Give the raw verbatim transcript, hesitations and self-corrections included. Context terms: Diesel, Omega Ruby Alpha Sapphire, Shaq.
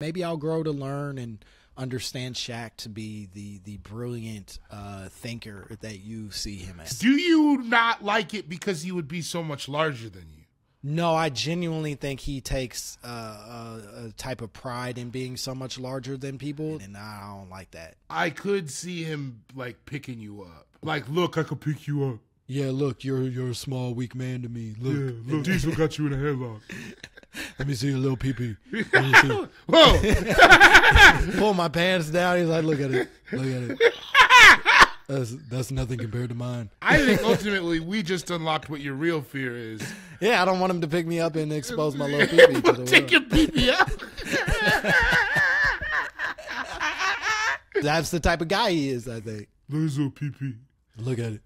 Maybe I'll grow to learn and understand Shaq to be the the brilliant uh, thinker that you see him as. Do you not like it because he would be so much larger than you? No, I genuinely think he takes uh, a, a type of pride in being so much larger than people, and I don't like that. I could see him like picking you up. Like, look, I could pick you up. Yeah, look, you're you're a small, weak man to me. Look, yeah, look, Diesel got you in a headlock. Let me see your little pee-pee. Whoa! Pull my pants down. He's like, look at it. Look at it. That's, that's nothing compared to mine. I think ultimately we just unlocked what your real fear is. Yeah, I don't want him to pick me up and expose my little pee-pee to the world. Take your pee-pee up. That's the type of guy he is, I think. Look at his little pee-pee. Look at it.